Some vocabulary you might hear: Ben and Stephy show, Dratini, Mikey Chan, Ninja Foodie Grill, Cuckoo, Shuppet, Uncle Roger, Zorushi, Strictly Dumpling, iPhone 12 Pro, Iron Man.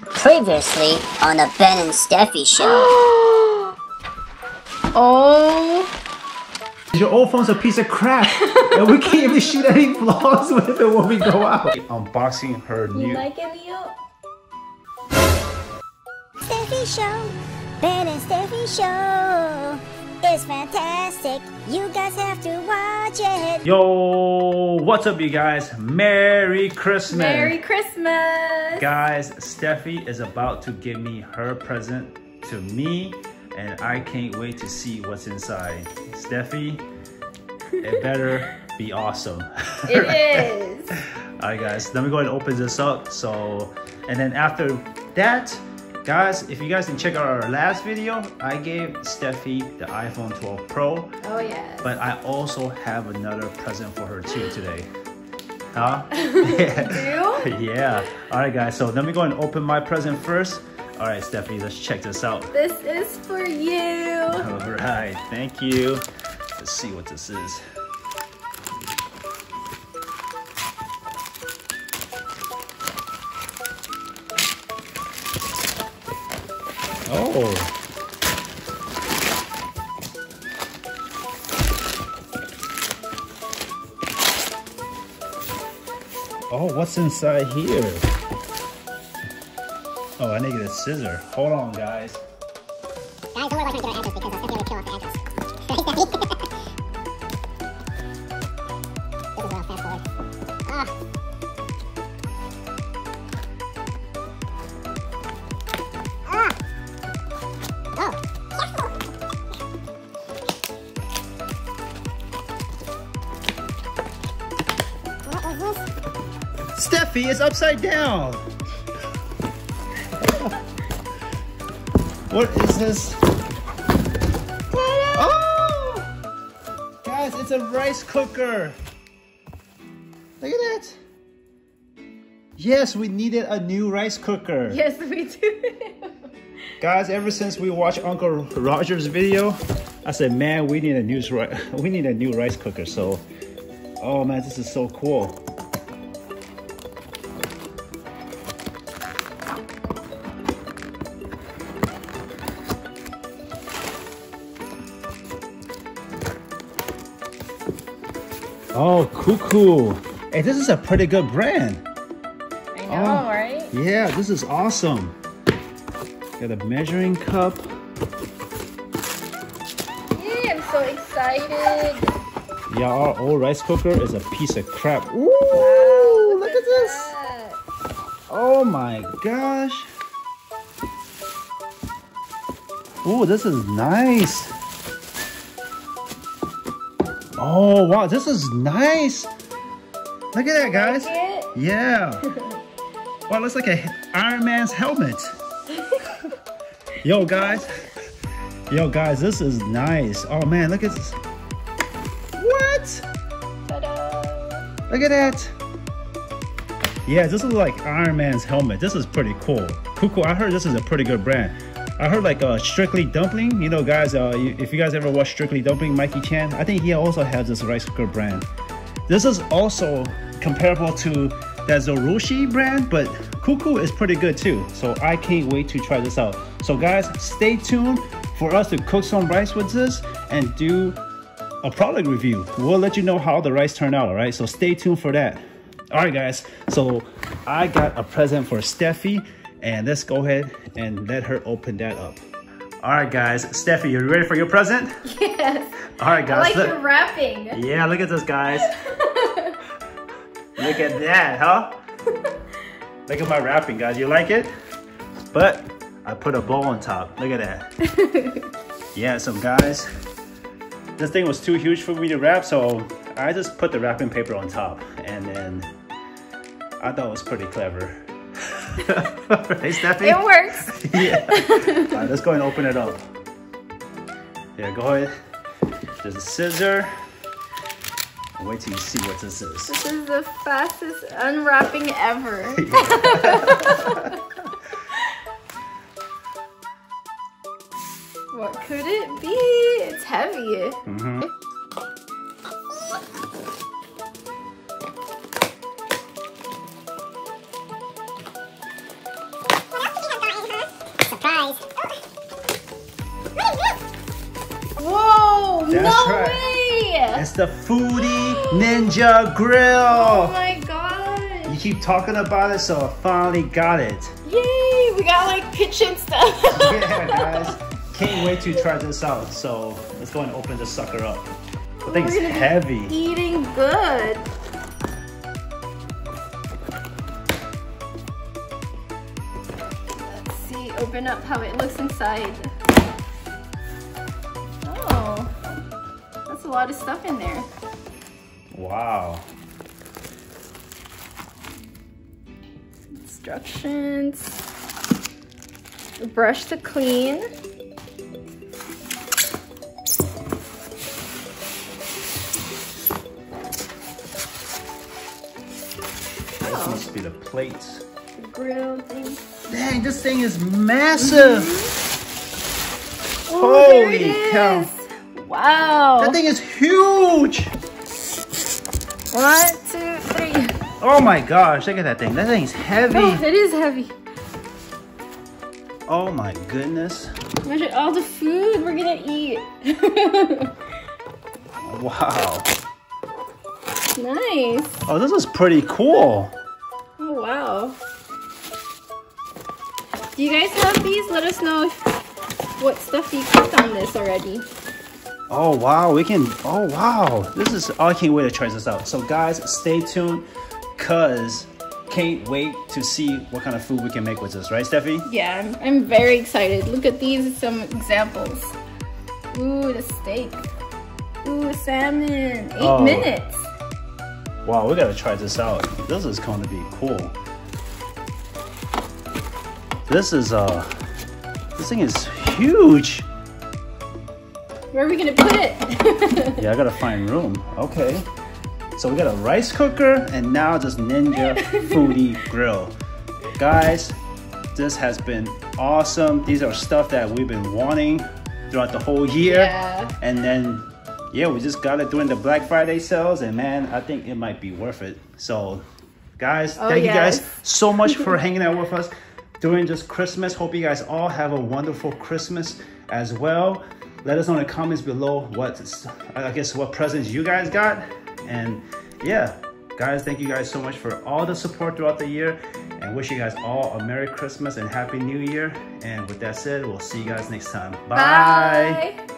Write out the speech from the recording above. Previously on the Ben and Stephy show. Oh. Your old phone's a piece of crap. And we can't even shoot any vlogs with it when we go out. Unboxing her new... You like it, Leo? Stephy show. Ben and Stephy show. It's fantastic. You guys have to watch it. Yo, what's up, you guys? Merry Christmas. Merry Christmas. Guys, Stephy is about to give me her present to me, and I can't wait to see what's inside. Stephy, it better be awesome. It is. All right, guys, let me go ahead and open this up. So, and then after that, guys, if you guys didn't check out our last video, I gave Stephy the iPhone 12 Pro. Oh, yes. But I also have another present for her too today. Huh? Yeah. You? Yeah. All right, guys. So let me go and open my present first. All right, Stephy, let's check this out. This is for you. All right. Thank you. Let's see what this is. Oh. Oh, what's inside here? Oh, I need a scissor. Hold on, guys. Guys, don't worry about trying to get our address because I'll definitely kill off the address. This is real fast forward. Ah. Stephy is upside down. What is this? Oh! Guys, it's a rice cooker. Look at that. Yes, we needed a new rice cooker. Yes, we do. Guys, ever since we watched Uncle Roger's video, I said, man, we need a new rice cooker. So, oh man, this is so cool. Oh, Cuckoo. Hey, this is a pretty good brand. I know, right? Yeah, this is awesome. Got a measuring cup. Yay, I'm so excited. Yeah, our old rice cooker is a piece of crap. Ooh, wow, look at this. That. Oh my gosh. Ooh, this is nice. Oh wow, this is nice. Look at that, guys. Like it? Yeah. Wow, it looks like an Iron Man's helmet. Yo, guys. Yo, guys, this is nice. Oh man, look at this. What? Ta-da. Look at that. Yeah, this is like Iron Man's helmet. This is pretty cool. Cuckoo, I heard this is a pretty good brand. I heard like Strictly Dumpling, you know, guys, if you guys ever watch Strictly Dumpling, Mikey Chan, I think he also has this rice cooker brand. This is also comparable to that Zorushi brand, but Cuckoo is pretty good too. So I can't wait to try this out. So guys, stay tuned for us to cook some rice with this and do a product review. We'll let you know how the rice turned out, all right? So stay tuned for that. All right, guys, so I got a present for Stephy. And let's go ahead and let her open that up. All right, guys. Stephy, you ready for your present? Yes. All right, guys. I like the wrapping. Yeah, look at this, guys. Look at that, huh? Look at my wrapping, guys. You like it? But I put a bow on top. Look at that. Yeah, so guys, this thing was too huge for me to wrap, so I just put the wrapping paper on top. And then I thought it was pretty clever. Right, Stephy? It works. Yeah. All right, let's go and open it up. Yeah, go ahead. There's a scissor. Wait till you see what this is. This is the fastest unwrapping ever. What could it be? It's heavy. Mm-hmm. That's no way! It's the Foodie Ninja Grill. Oh my god! You keep talking about it, so I finally got it. Yay! We got like kitchen stuff. Yeah, guys, can't wait to try this out. So let's go and open this sucker up. The thing's heavy. Eating good. Let's see. Open up how it looks inside. A lot of stuff in there. Wow. Instructions. A brush to clean. This must be the plates. The grill thing. Dang, this thing is massive. Mm-hmm. Oh, holy cow. Wow. That thing is huge. 1, 2, 3. Oh my gosh, look at that thing. That thing's heavy. Oh, it is heavy. Oh my goodness. Imagine all the food we're gonna eat. Wow. Nice. Oh, this is pretty cool. Oh, wow. Do you guys have these? Let us know what stuff you cooked on this already. Oh wow, we can, oh wow, this is, oh, I can't wait to try this out. So guys, stay tuned, cause can't wait to see what kind of food we can make with this, right Steffi? Yeah, I'm very excited. Look at these, some examples. Ooh, the steak. Ooh, salmon, 8 minutes. Wow, we gotta try this out. This is gonna be cool. This is, this thing is huge. Where are we gonna put it? Yeah, I gotta find room. Okay. So we got a rice cooker and now this Ninja Foodie Grill. Guys, this has been awesome. These are stuff that we've been wanting throughout the whole year. Yeah. And then, yeah, we just got it during the Black Friday sales and man, I think it might be worth it. So guys, thank you guys so much for hanging out with us during this Christmas. Hope you guys all have a wonderful Christmas as well. Let us know in the comments below what, I guess, what presents you guys got. And yeah, guys, thank you guys so much for all the support throughout the year and wish you guys all a Merry Christmas and Happy New Year. And with that said, we'll see you guys next time. Bye. Bye.